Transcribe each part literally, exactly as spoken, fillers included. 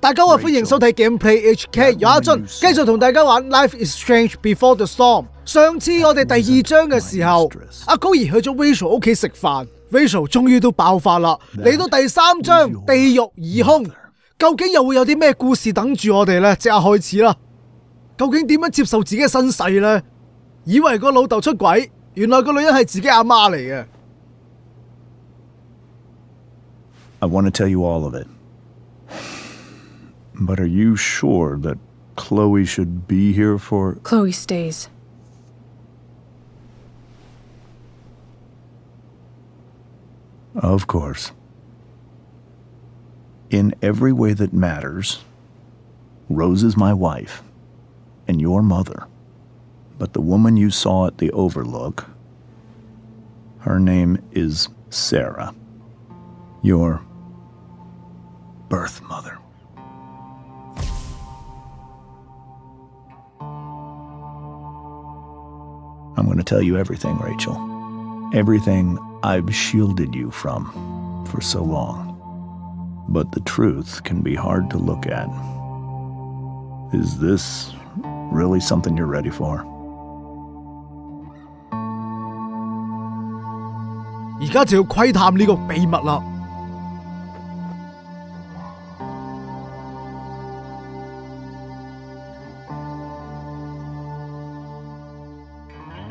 大家好，歡迎收睇 Gameplay H K， 有一樽繼續同大家玩 Life is Strange Before the Storm。上次我哋第二章嘅時候，阿高兒去咗 Rachel 屋企食飯 ，Rachel 終於都爆發啦。嚟到第三章地獄異空，究竟又會有啲咩故事等住我哋呢？即刻開始啦！究竟點樣接受自己嘅身世呢？以為個老豆出軌，原來個女人係自己阿媽嚟嘅。 I want to tell you all of it. But are you sure that Chloe should be here for... Chloe stays. Of course. In every way that matters, Rose is my wife and your mother. But the woman you saw at the Overlook, her name is Sarah. Your... birth mother. I'm going to tell you everything, Rachel. Everything I've shielded you from for so long. But the truth can be hard to look at. Is this really something you're ready for? 而家就要窺探呢個秘密啦！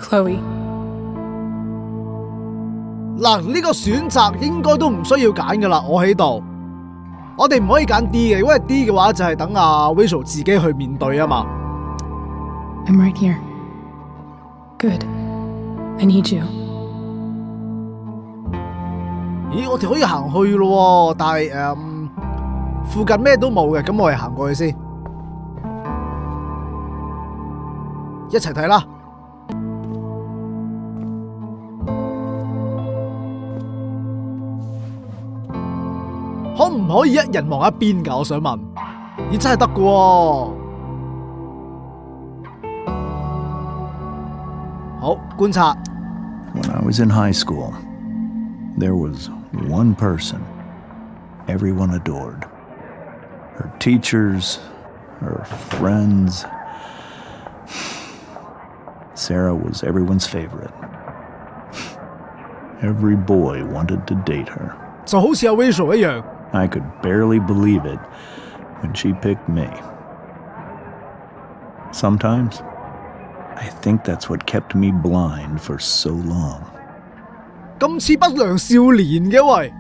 Chloe， 嗱呢個選擇應該都唔需要揀㗎啦，我喺度，我哋唔可以揀 D 嘅，因為 D 嘅話就係等阿 Rachel 自己去面對啊嘛。I'm right here. Good. I need you. 咦，我哋可以行去咯，但係誒、嗯、附近咩都冇嘅，咁我哋行過去先，一齊睇啦。 可唔可以一人望一邊㗎？我想問，咦真係得㗎喎！好觀察。When I was in high school, there was one person everyone adored. Her teachers, her friends. Sarah was everyone's favorite. Every boy wanted to date her. 就好似阿 Rachel 一樣。 I could barely believe it when she picked me. Sometimes, I think that's what kept me blind for so long. 咁似不良少年嘅喂，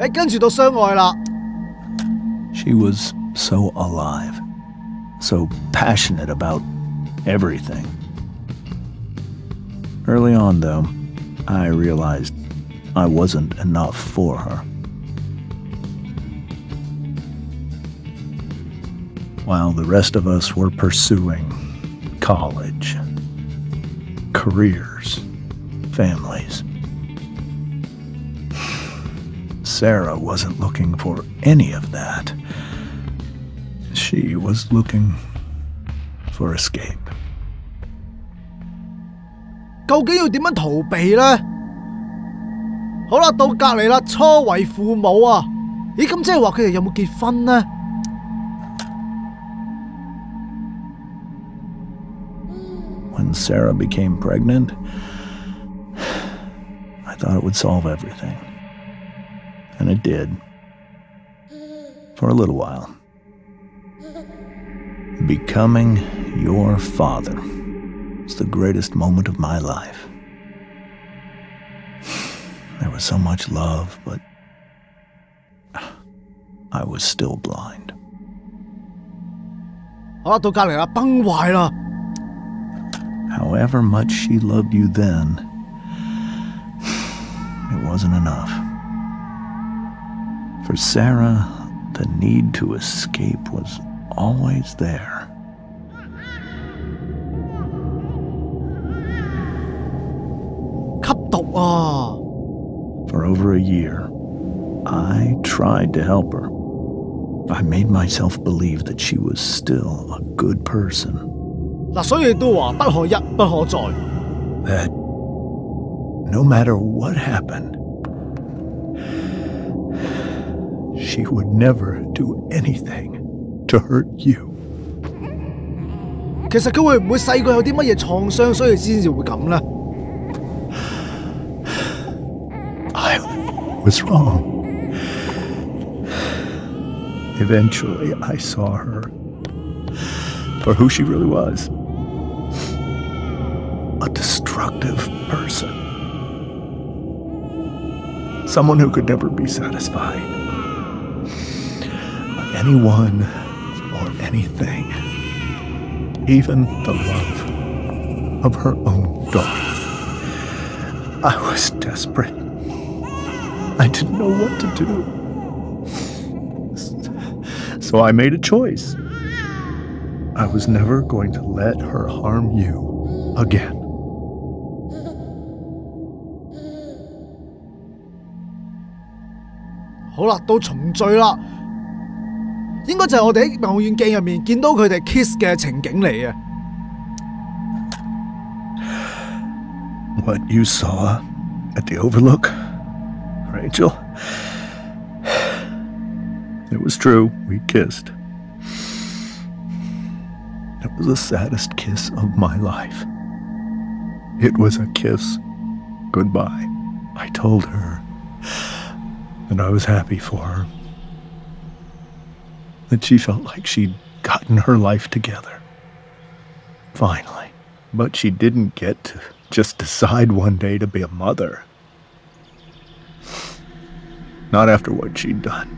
誒跟住到相愛啦。She was so alive, so passionate about everything. Early on, though, I realized I wasn't enough for her. While the rest of us were pursuing college, careers, families. Sarah wasn't looking for any of that. She was looking for escape. 究竟要點樣逃避呢？好啦，到隔離啦，初為父母啊！咦，咁即係話佢哋有冇結婚呢？ Sarah became pregnant, I thought it would solve everything. And it did. For a little while. Becoming your father was the greatest moment of my life. There was so much love, but I was still blind. 好，到隔離啦，崩壞啦！ However much she loved you then, it wasn't enough. For Sarah, the need to escape was always there. For over a year, I tried to help her. I made myself believe that she was still a good person. 嗱，所以都話不可一不可再。That no matter what happened, she would never do anything to hurt you. 其實佢會唔會細個有啲乜嘢創傷，所以先至會咁呢？ I was wrong. Eventually, I saw her for who she really was. A destructive person. Someone who could never be satisfied by anyone or anything. Even the love of her own daughter. I was desperate. I didn't know what to do. So I made a choice. I was never going to let her harm you again. All right, we're reunited. 應該就係我哋喺《望遠鏡》入面見到佢哋 kiss 嘅情景嚟啊 ！What you saw at the Overlook, Rachel? It was true. We kissed. It was the saddest kiss of my life. It was a kiss goodbye. I told her that I was happy for her. That she felt like she'd gotten her life together. Finally. But she didn't get to just decide one day to be a mother. Not after what she'd done.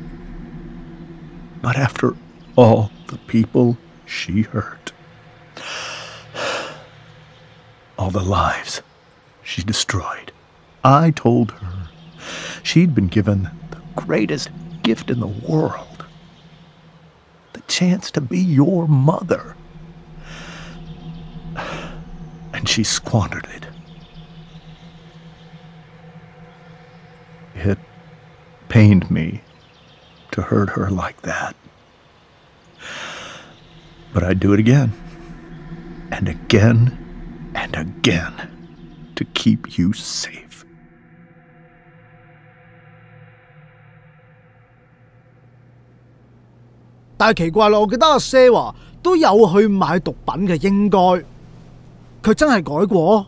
Not after all the people she hurt. All the lives she destroyed. I told her she'd been given the greatest gift in the world. Chance to be your mother. And she squandered it. It pained me to hurt her like that. But I'd do it again, and again, and again to keep you safe. But 但奇怪啦，我記得阿 Sarah 都有去買毒品嘅，應該佢真係改過。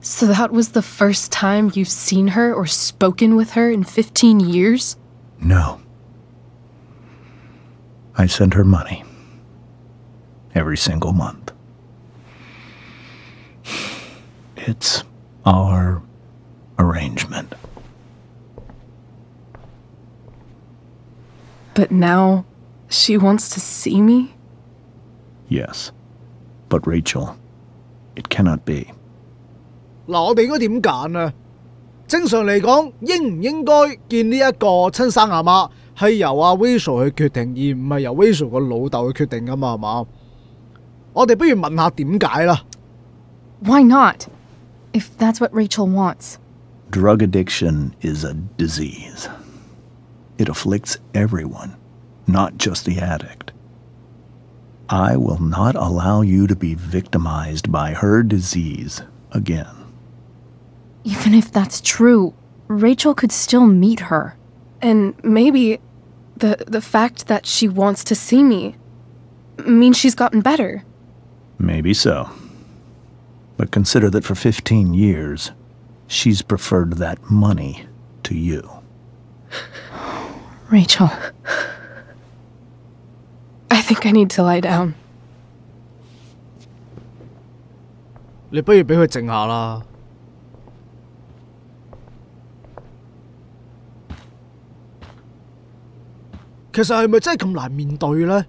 So that was the first time you've seen her or spoken with her in fifteen years? No. I send her money every single month. It's our arrangement. But now, she wants to see me? Yes. But Rachel, it cannot be. 嗱，我哋應該點揀啊？正常嚟講，應唔應該見呢一個親生阿媽係由阿 Rachel 去決定，而唔係由 Rachel 個老豆去決定㗎嘛？係嘛？我哋不如問下點解啦。Why not? If that's what Rachel wants. Drug addiction is a disease. It afflicts everyone, not just the addict. I will not allow you to be victimized by her disease again. Even if that's true, Rachel could still meet her. And maybe the, the fact that she wants to see me means she's gotten better. Maybe so. But consider that for fifteen years, she's preferred that money to you. Rachel, I think I need to lie down. 你不如俾佢靜下啦。其實係咪真係咁難面對呢？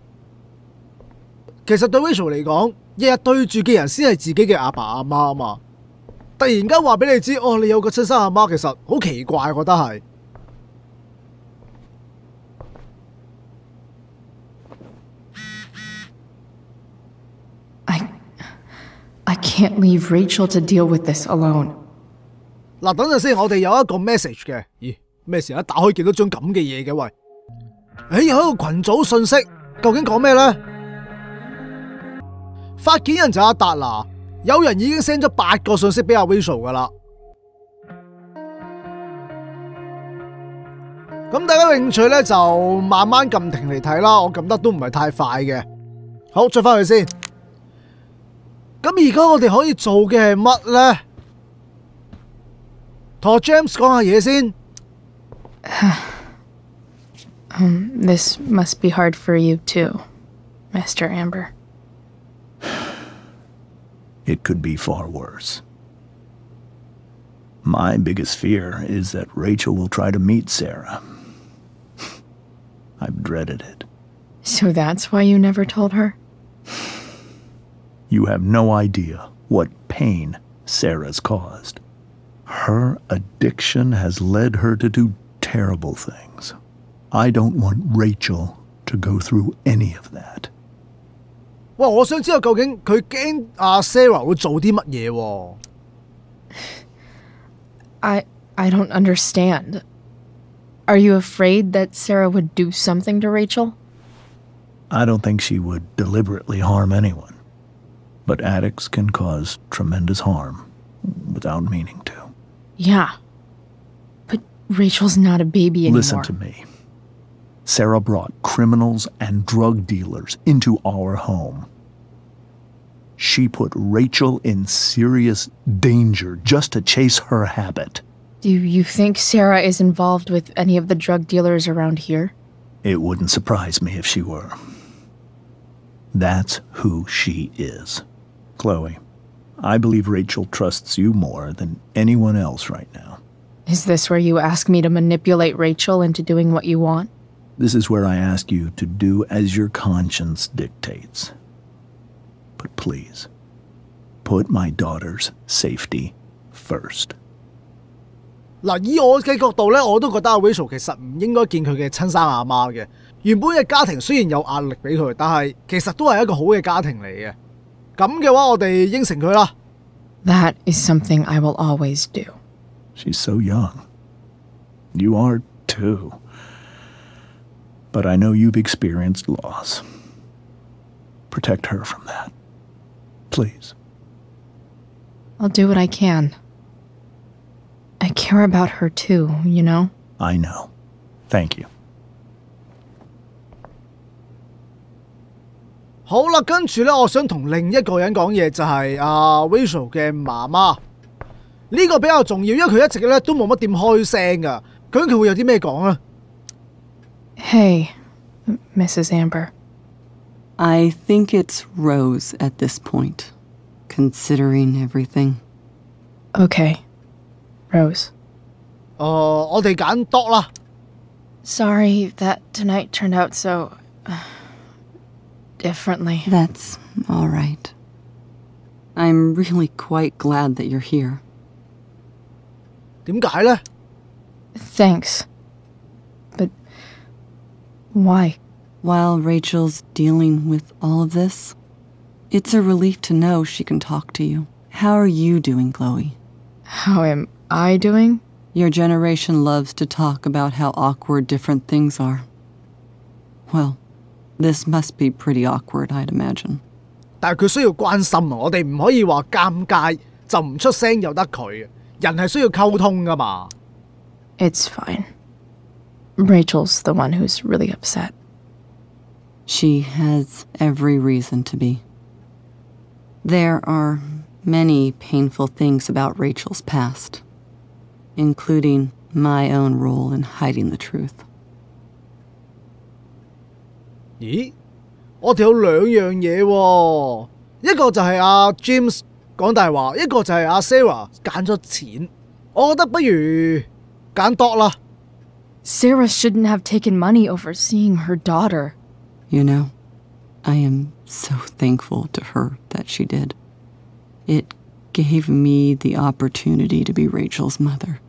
其實對 Rachel 嚟講，日日對住嘅人先係自己嘅阿爸阿媽啊嘛。突然間話俾你知，哦，你有個親生阿媽，其實好奇怪，我覺得係。 I can't leave Rachel to deal with this alone. 嗱，等陣先，我哋有一個 message 嘅。咦，咩事啊？打開見到張咁嘅嘢嘅喂。誒，有一個群組訊息，究竟講咩呢？發件人就阿達拿，有人已經 send 咗八個信息俾阿 Rachel 噶啦。咁大家興趣呢，就慢慢撳停嚟睇啦，我撳得都唔係太快嘅。好，出返去先。咁而家我哋可以做嘅係乜呢？同 James 講下嘢先。Um, this must be hard for you too, Mister Amber. It could be far worse. My biggest fear is that Rachel will try to meet Sarah. I've dreaded it. So that's why you never told her? You have no idea what pain Sarah's caused. Her addiction has led her to do terrible things. I don't want Rachel to go through any of that. 哇！我想知道究竟佢驚阿 Sarah 會做啲乜嘢喎 ？I I don't understand. Are you afraid that Sarah would do something to Rachel? I don't think she would deliberately harm anyone, but addicts can cause tremendous harm without meaning to. Yeah, but Rachel's not a baby anymore. Listen to me. Sarah brought criminals and drug dealers into our home. She put Rachel in serious danger just to chase her habit. Do you think Sarah is involved with any of the drug dealers around here? It wouldn't surprise me if she were. That's who she is. Chloe, I believe Rachel trusts you more than anyone else right now. Is this where you ask me to manipulate Rachel into doing what you want? This is where I ask you to do as your conscience dictates. But please, put my daughter's safety first. 嗱，以我嘅角度咧，我都覺得阿 Rachel 其實唔應該見佢嘅親生阿媽嘅。原本嘅家庭雖然有壓力俾佢，但係其實都係一個好嘅家庭嚟嘅。咁嘅話，我哋應承佢啦。That is something I will always do. She's so young. You are too. But I know you've experienced loss. Protect her from that, please. I'll do what I can. I care about her too, you know? I know. Thank you. 好啦，跟住呢，我想同另一個人講嘢，就係阿 Rachel 嘅媽媽。呢個比較重要，因為佢一直呢都冇乜點開聲㗎。究竟佢會有啲咩講呢？ Hey, Missus Amber. I think it's Rose at this point, considering everything. Okay, Rose. Uh, 我哋揀 Doc 啦。Sorry that tonight turned out so uh, differently. That's all right. I'm really quite glad that you're here. 點解呢？ Thanks. Why? While Rachel's dealing with all of this, it's a relief to know she can talk to you. How are you doing, Chloe? How am I doing? Your generation loves to talk about how awkward different things are. Well, this must be pretty awkward, I'd imagine. 但係佢需要關心啊！我哋唔可以話尷尬就唔出聲由得佢。人係需要溝通㗎嘛。It's fine. Rachel's the one who's really upset. She has every reason to be. There are many painful things about Rachel's past, including my own role in hiding the truth. 咦？我哋有兩樣嘢喎，一個就係阿 James 講大話，一個就係阿 Sarah 揀咗錢。我覺得不如揀 Doc 啦。 Sarah shouldn't have taken money over seeing her daughter. You know, I am so thankful to her that she did. It gave me the opportunity to be Rachel's mother.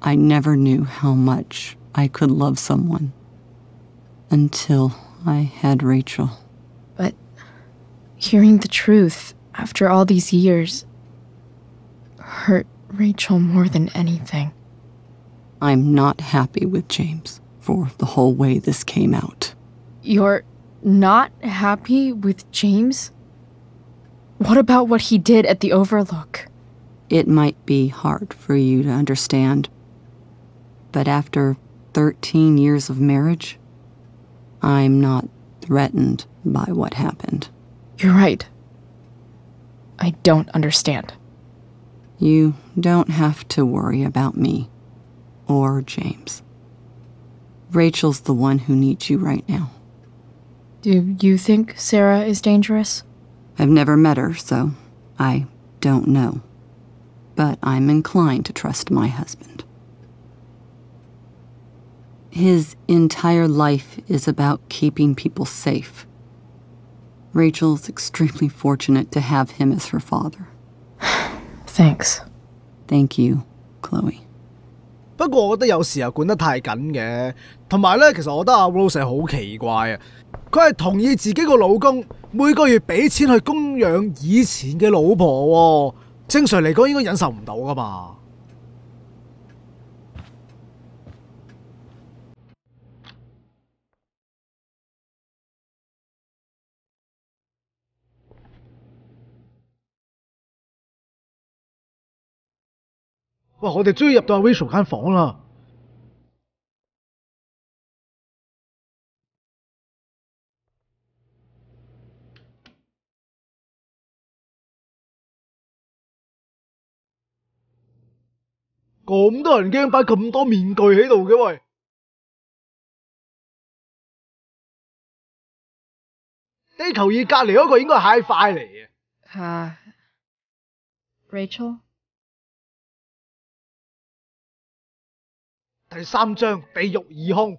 I never knew how much I could love someone until I had Rachel. But hearing the truth after all these years hurt Rachel more than anything. I'm not happy with James for the whole way this came out. You're not happy with James? What about what he did at the Overlook? It might be hard for you to understand, but after thirteen years of marriage, I'm not threatened by what happened. You're right. I don't understand. You don't have to worry about me or James. Rachel's the one who needs you right now. Do you think Sarah is dangerous? I've never met her, so I don't know. But I'm inclined to trust my husband. His entire life is about keeping people safe. Rachel's extremely fortunate to have him as her father. Thanks. Thank you, Chloe. 不過我覺得有時候管得太緊嘅，同埋咧，其實我覺得阿 Rose 係好奇怪啊！佢係同意自己個老公每個月俾錢去供養以前嘅老婆喎，正常嚟講應該忍受唔到㗎嘛。哇！我哋終於入到阿 Rachel 間房啦。咁多人驚擺咁多面具喺度嘅喂。地球儀隔離嗰個應該係 Hi-Fi 嚟嘅。嚇 ，Rachel。 第三章地獄異空。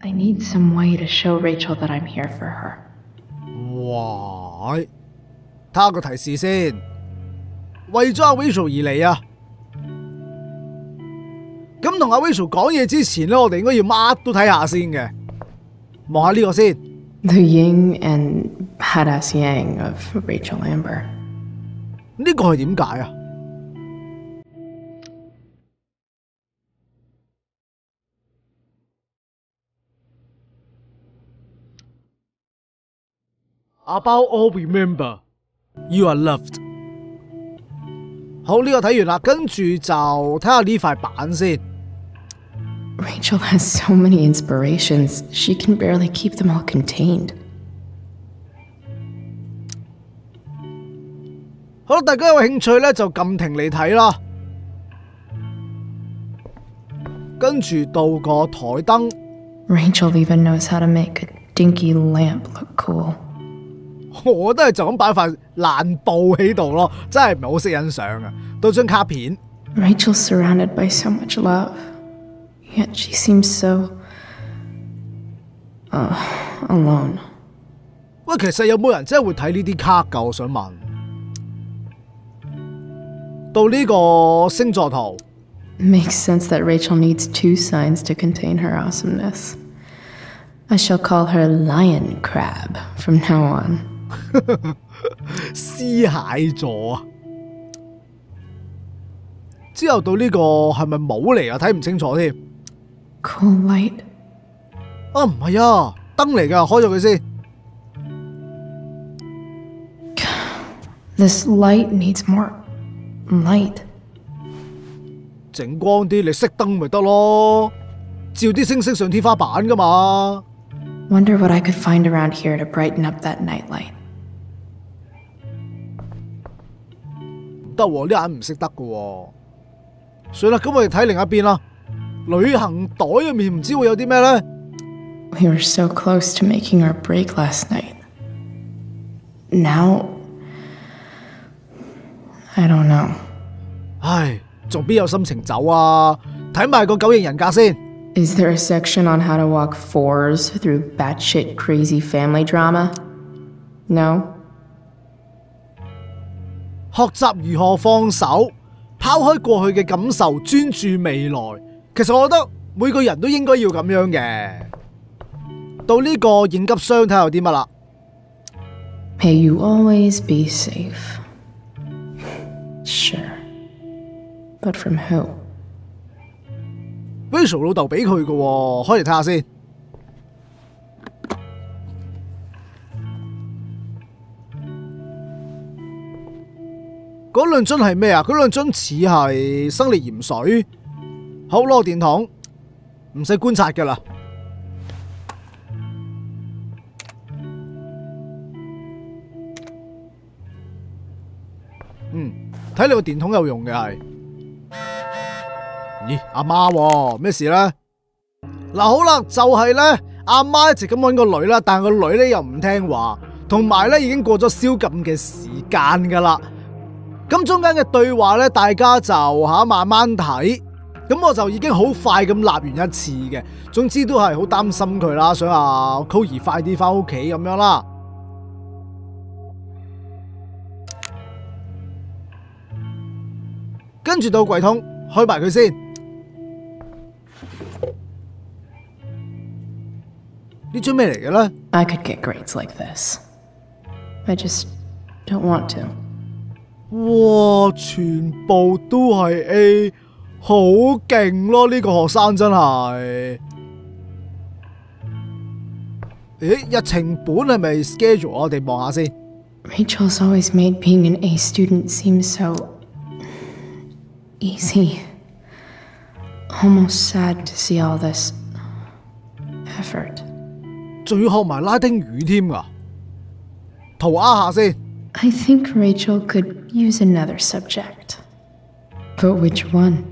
I need some way to show Rachel that I'm here for her. 哇！睇下個提示先，為咗阿 Rachel 而嚟啊！咁同阿 Rachel 講嘢之前咧，我哋應該要乜都睇下先嘅，望下呢個先。 The yin and badass yang of Rachel Amber. 呢個係點解啊？About all remember, you are loved. 好，呢個睇完啦，跟住就睇下呢塊板先。Rachel has so many inspirations, she can barely keep them all contained. 好，大家有興趣咧就撳停嚟睇啦。跟住到個台燈。Rachel even knows how to make a dinky lamp look cool. 我都係就咁擺塊爛布喺度咯，真係唔係好識欣賞啊！到張卡片。Rachel's surrounded by so much love, yet she seems so uh, alone. 喂，其實有冇人真係會睇呢啲卡㗎？我想問。 到呢個星座圖 ，makes sense that Rachel needs two signs to contain her awesomeness. I shall call her Lion Crab from now on. 獅蟹座啊！之後到呢個係咪帽嚟啊？睇唔清楚添。Cool light。啊，唔係啊，燈嚟㗎，開咗佢先。This light needs more. Light， 整光啲，你熄燈咪得咯，照啲星星上天花板噶嘛。Wonder what I could find around here to brighten up that night light。唔得喎，呢眼唔識得噶喎。算啦，咁我哋睇另一邊啦。旅行袋入面唔知會有啲咩呢 ？We were so close to making our break last night. Now. I don't know。唉，仲邊有心情走啊？睇埋個九型人格先。Is there a section on how to walk fours through batshit crazy family drama? No。學習如何放手，拋開過去嘅感受，專注未來。其實我覺得每個人都應該要咁樣嘅。到呢個應急箱睇下有啲乜啦。May you always be safe. Sure, but from who? Rachel 老豆俾佢嘅喎，開嚟睇下先。嗰兩樽係咩啊？嗰兩樽似係生力鹽水。好攞電筒，唔使觀察㗎啦。嗯，睇你個電筒有用嘅係。咦，阿媽喎，咩事呢？嗱，好啦，就係呢，阿媽一直咁揾個女啦，但個女呢又唔聽話。 同埋咧，已經過咗宵禁嘅時間㗎啦。咁中間嘅對話咧，大家就嚇慢慢睇。咁我就已經好快咁立完一次嘅。總之都係好擔心佢啦，想啊 Chloe 快啲返屋企咁樣啦。跟住到櫃桶開埋佢先。呢張咩嚟嘅咧 ？I could get grades like this. I just don't want to. 哇！全部都係 A， 好勁咯！呢個學生真係。誒，日程本係咪 schedule？ 我哋望下先。Rachel's always made being an A student seem so easy. Almost sad to see all this effort. 仲要學埋拉丁語添㗎。 塗鴉下先。I think Rachel could use another subject, but which one？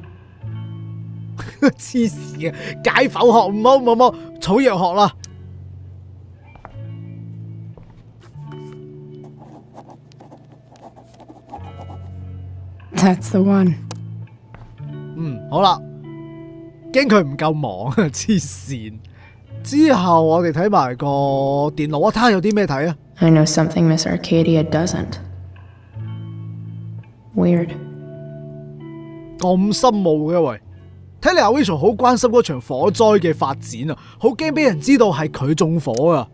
黐線啊！解剖學唔好唔好唔好，草藥學啦。That's the one。嗯，好啦，驚佢唔夠忙啊！黐線。之後我哋睇埋個電腦啊，睇下有啲咩睇啊？ I know something Miss Arcadia doesn't. Weird. 咁深奧嘅喂，睇嚟阿 Rachel 好關心嗰場火災嘅發展啊，好驚俾人知道係佢縱火啊。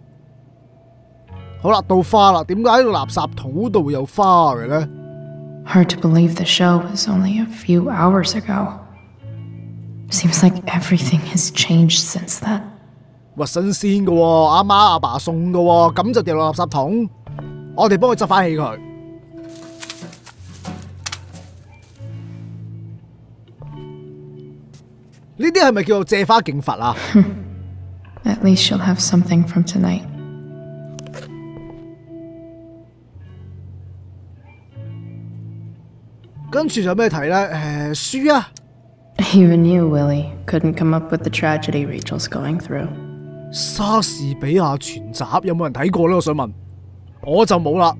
好啦，到花啦，點解喺個垃圾桶度會有花嘅呢？ Hard to believe the show was only a few hours ago. Seems like everything has changed since that. 哇！新鮮嘅喎，阿媽阿爸送嘅喎，咁就掉落垃圾桶。我哋幫佢執翻起佢。呢啲係咪叫做借花敬佛啊？ At least she'll have something from tonight. 跟住有咩睇咧？誒，書啊。Even you, Willie, couldn't come up with the tragedy Rachel's going through. 莎士比亞全集有冇人睇過呢？我想問，我就冇啦。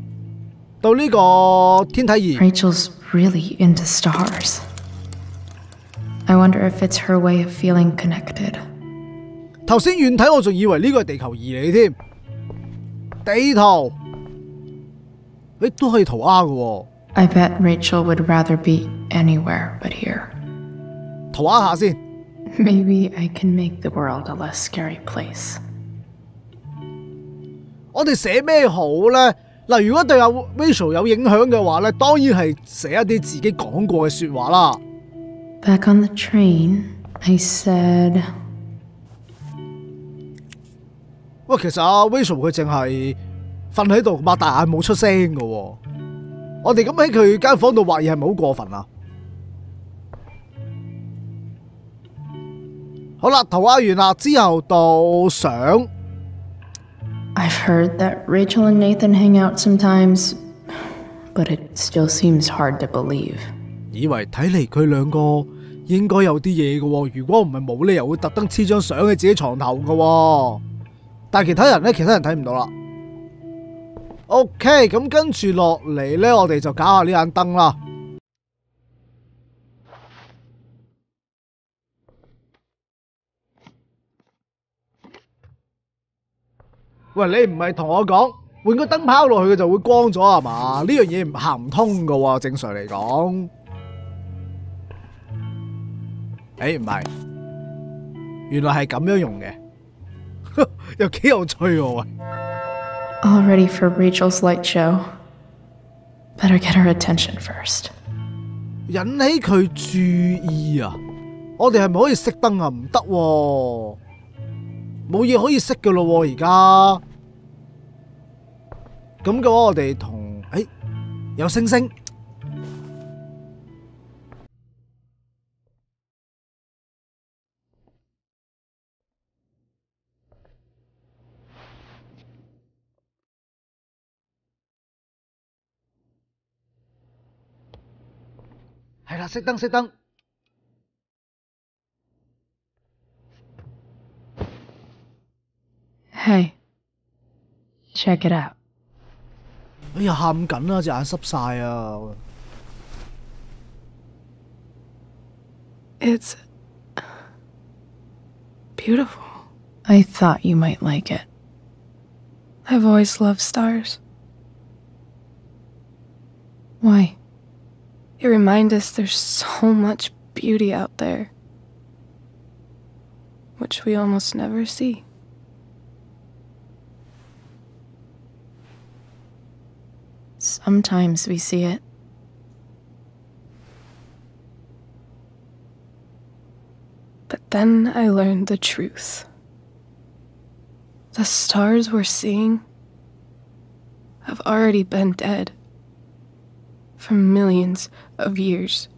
到呢個天體儀。Rachel's really into stars. I wonder if it's her way of feeling connected. 頭先遠睇我仲以為呢個係地球儀嚟添。地圖，誒都可以塗鴉嘅喎。I bet Rachel would rather be anywhere but here. 塗鴉下先。 Maybe I can make the world a less scary place. 我哋寫咩好呢？嗱，如果對阿 Rachel 有影響嘅話咧，當然係寫一啲自己講過嘅説話啦。Back on the train, I said. 喂，其實阿 Rachel 佢淨係瞓喺度擘大眼冇出聲嘅喎。我哋咁喺佢間房度畫嘢係咪好過分啊？ 好啦，塗鴉完啦，之後到相。I've heard that Rachel and Nathan hang out sometimes, but it still seems hard to believe. 以為睇嚟佢兩個應該有啲嘢嘅喎，如果唔係冇理由會特登黐張相喺自己床頭嘅喎。但係其他人咧，其他人睇唔到啦。OK， 咁跟住落嚟咧，我哋就搞下呢眼燈啦。 喂，你唔係同我講換個燈泡落去佢就會光咗係嘛？呢樣嘢行唔通㗎喎，正常嚟講。誒唔係，原來係咁樣用嘅，又幾有趣喎。All ready for Rachel's light show. Better get her attention first. 引起佢注意啊！我哋係咪可以熄燈啊？唔得喎！ 冇嘢可以識嘅咯喎，而家咁嘅話，我哋同誒有星星係啦，熄燈熄燈。Hey, check it out。哎呀，喊緊啦，隻眼濕晒啊！ It's beautiful. I thought you might like it. I've always loved stars. Why? They remind us there's so much beauty out there, which we almost never see. Sometimes we see it. But then I learned the truth. The stars we're seeing have already been dead for millions of years.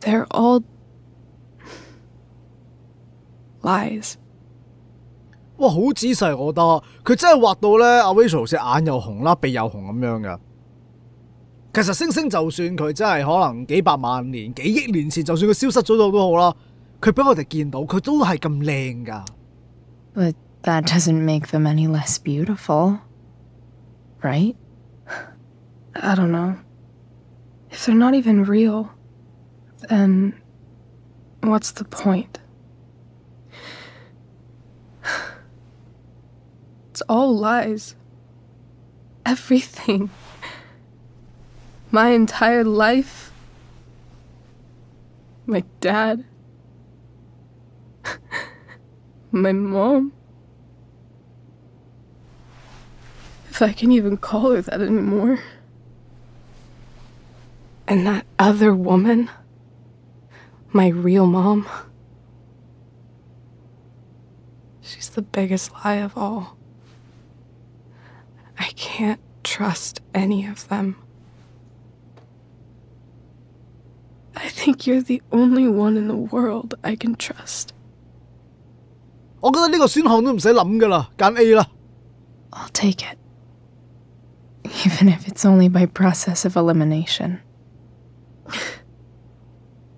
They're all lies. 哇！好仔細，我覺得佢真係畫到咧，阿 Rachel 隻眼又紅啦，鼻又紅咁樣噶。其實星星就算佢真係可能幾百萬年、幾億年前，就算佢消失咗到都好啦，佢俾我哋見到，佢都係咁靚噶。But that doesn't make them any less beautiful, right? I don't know. If they're not even real, then what's the point? It's all lies. Everything. My entire life. My dad. My mom. If I can even call her that anymore. And that other woman. My real mom. She's the biggest lie of all. I can't trust any of them. I think you're the only one in the world I can trust. 我覺得呢個選項都唔使諗㗎啦，揀 A 啦。I'll take it, even if it's only by process of elimination.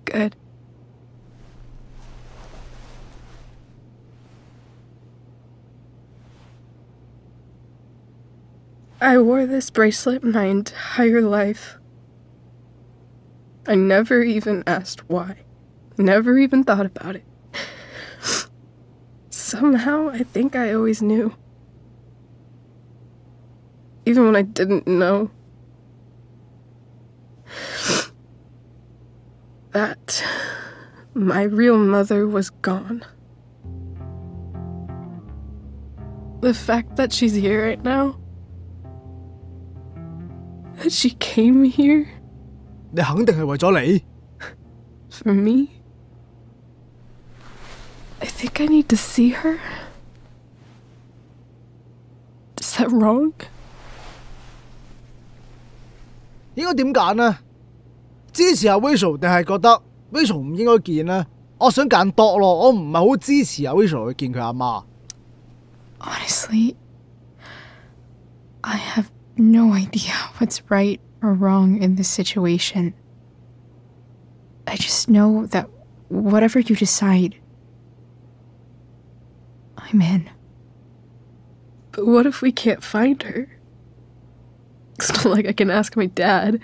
Good. I wore this bracelet my entire life. I never even asked why. Never even thought about it. Somehow, I think I always knew. Even when I didn't know. That my real mother was gone. The fact that she's here right now, that she came here? 你肯定係為咗你? For me? I think I need to see her. Is that wrong? 應該點揀呢？支持阿 Rachel 定係覺得 Rachel 唔應該見呢？我想揀多咯，我唔係好支持阿 Rachel 去見佢阿媽。Honestly, I have no idea what's right or wrong in this situation. I just know that whatever you decide, I'm in. But what if we can't find her? It's not like I can ask my dad.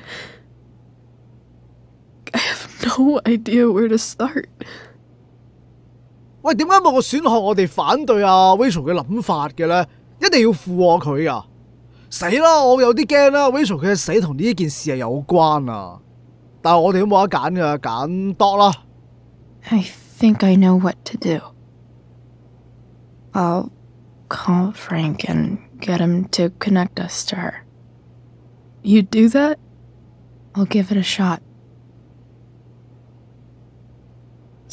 I have no idea where to start. 喂，點解冇個選項我哋反對啊 Rachel 嘅諗法嘅咧？一定要附和佢㗎！ 死啦！我有啲驚啦 ，Rachel 佢嘅死同呢件事係有關啊！但係我哋都冇得揀㗎，揀多啦。I think I know what to do. I'll call Frank and get him to connect us to her. You do that? I'll give it a shot.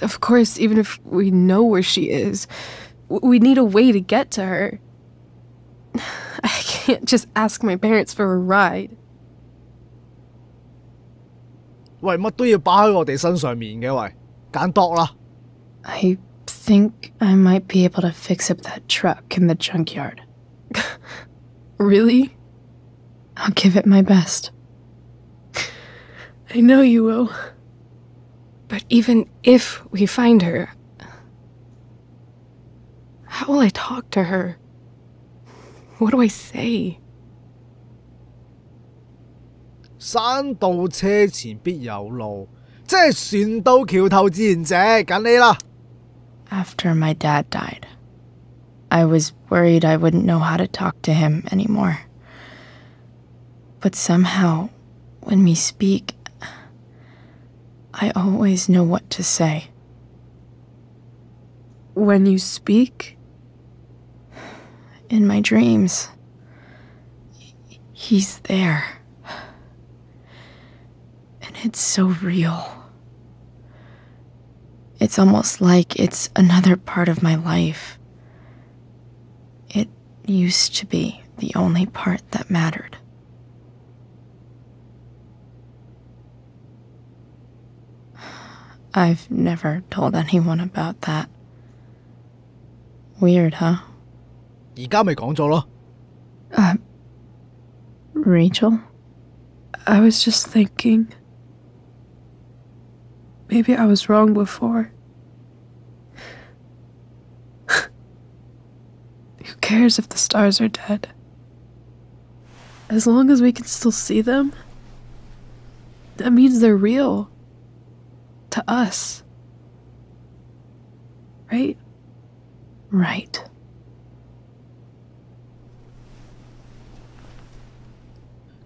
Of course, even if we know where she is, we need a way to get to her. I can't just ask my parents for a ride. 喂，乜都要擺喺我哋身上面嘅喂，揀度啦。I think I might be able to fix up that truck in the junkyard. Really? I'll give it my best. I know you will. But even if we find her, how will I talk to her? What do I say? 山到車前必有路，即係船到橋頭自然直，緊你啦。After my dad died, I was worried I wouldn't know how to talk to him anymore. But somehow, when we speak, I always know what to say. When you speak? In my dreams. He's there. And it's so real. It's almost like it's another part of my life. It used to be the only part that mattered. I've never told anyone about that. Weird, huh? 而家咪講咗咯。Uh, Rachel? I was just thinking. Maybe I was wrong before. Who cares if the stars are dead? As long as we can still see them, that means they're real. To us. Right? Right.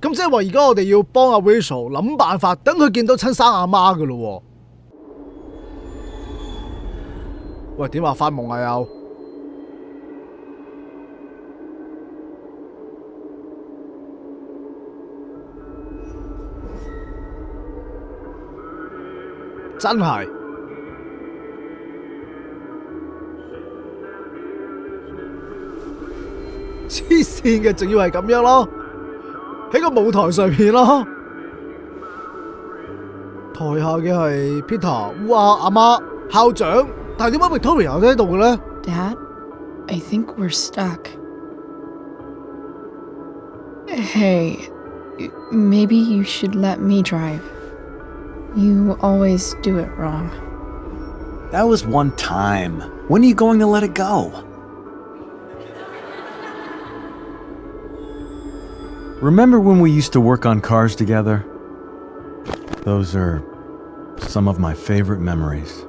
So that means now we have to help Rachel think about it until she sees her mother. Hey, how are you dreaming again? Really? It's crazy, it's like that. 喺個舞台上面咯，台下嘅係 Peter， 哇阿媽校長，但係點解 Victoria 喺度嘅咧 ？Dad, I think we're stuck. Hey, maybe you should let me drive. You always do it wrong. That was one time. When are you going to let it go? Remember when we used to work on cars together? Those are some of my favorite memories.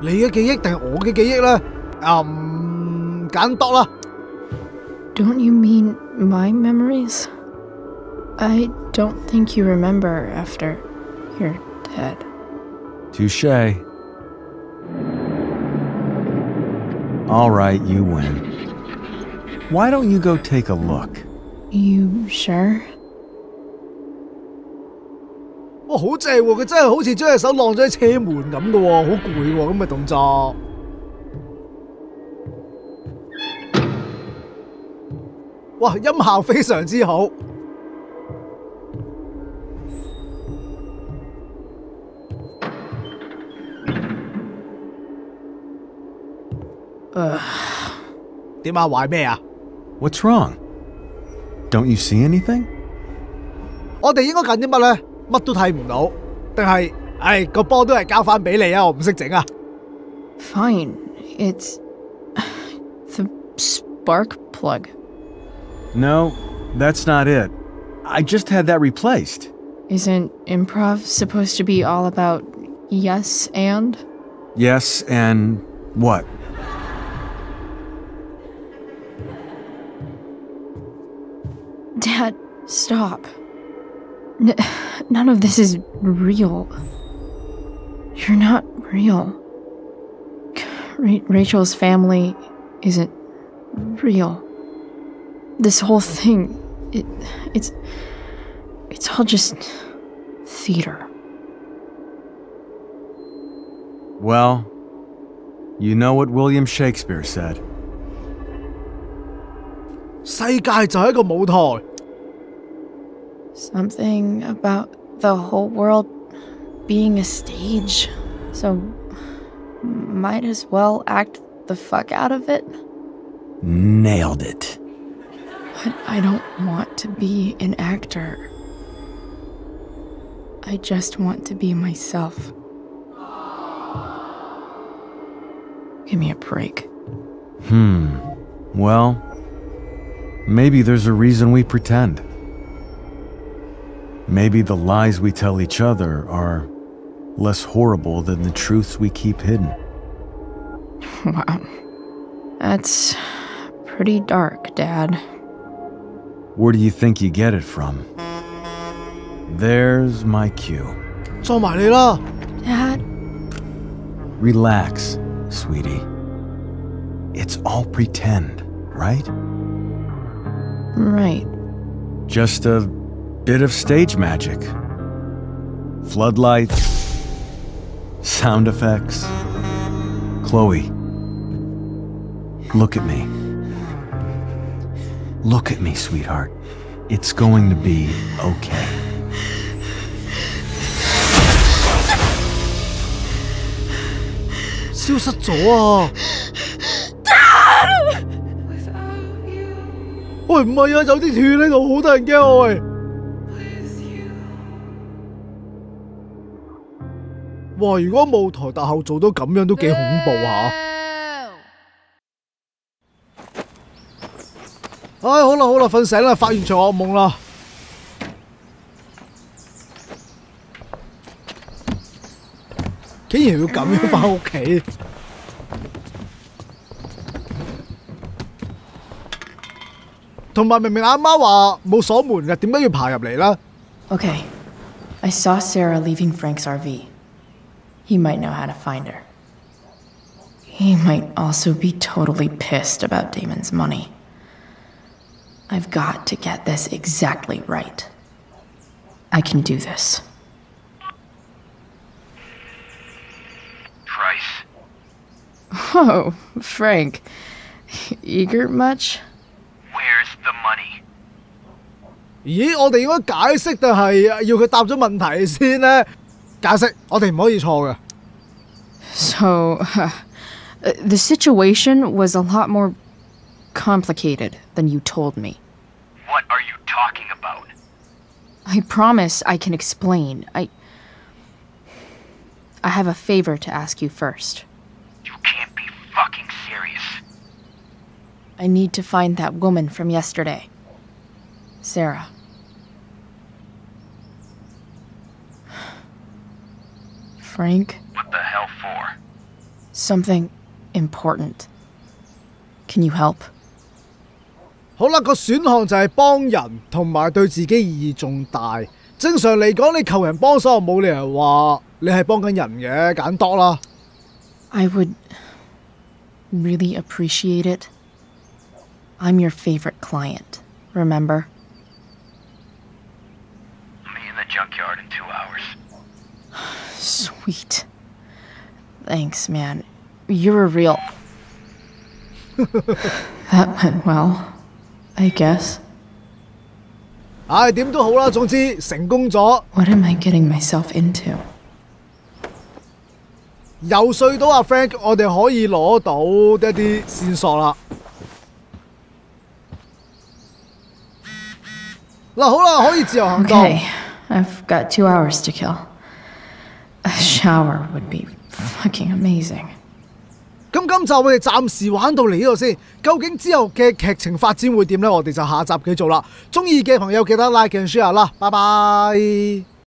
你嘅記憶定係我嘅記憶咧？嗯，簡單啦。Don't you mean my memories? I don't think you remember after you're dead. Touché. All right, you win. Why don't you go take a look? You sure? 哇，好正喎！佢真係好似將隻手晾咗喺車門咁嘅喎，好攰喎咁嘅動作。哇，音效非常之好。點啊？壞咩啊 ？What's wrong? Don't you see anything? 我哋應該近啲乜咧？乜都睇唔到，定係唉個波都係交翻俾你啊！我唔識整啊。Fine, it's the spark plug. No, that's not it. I just had that replaced. Isn't improv supposed to be all about yes and? Yes and what? Dad, stop. N- none of this is real. You're not real. Ra- Rachel's family isn't real. This whole thing, it, it's, it's all just theater. Well, you know what William Shakespeare said. 世界就係一個舞台。 Something about the whole world being a stage, so might as well act the fuck out of it. Nailed it. But I don't want to be an actor. I just want to be myself. Give me a break. Hmm. Well, maybe there's a reason we pretend. Maybe the lies we tell each other are less horrible than the truths we keep hidden. Wow. That's pretty dark, Dad. Where do you think you get it from? There's my cue. Dad? Relax, sweetie. It's all pretend, right? Right. Just a bit of stage magic. Floodlights, sound effects. Chloe, look at me. Look at me, sweetheart. It's going to be okay.哎，好啦好啦，瞓醒啦，發完場惡夢啦。 竟然要咁樣返屋企。同埋明明阿媽話冇鎖門嘅，點解要爬入嚟啦？ Okay, I saw Sarah leaving Frank's R V. He might know how to find her. He might also be totally pissed about Damon's money. I've got to get this exactly right. I can do this. Price. Oh, Frank. Eager much? Where's the money? 咦，我哋應該解釋定係要佢答咗問題先呢？解釋，我哋唔可以錯嘅。So, uh, the situation was a lot more complicated than you told me. What are you talking about? I promise I can explain. I... I have a favor to ask you first. You can't be fucking serious. I need to find that woman from yesterday. Sarah. Frank? What the hell for? Something important. Can you help? 好啦，個選項就係幫人同埋對自己意義重大。正常嚟講，你求人幫手冇理由話你係幫緊人嘅，揀多啦。I would really appreciate it. I'm your favorite client. Remember? Me in the junkyard in two hours. Sweet. Thanks, man. You're a real. That went well. I guess. 唉，點都好啦，總之成功咗。What am I getting myself into？ 游說到阿 Frank， 我哋可以攞到一啲線索啦。嗱，好啦，可以自由行動。Okay, I've got two hours to kill. A shower would be fucking amazing. 咁今集我哋暫時玩到嚟呢度先，究竟之後嘅劇情發展會點呢？我哋就下集繼續啦。鍾意嘅朋友記得 like and share 啦，拜拜。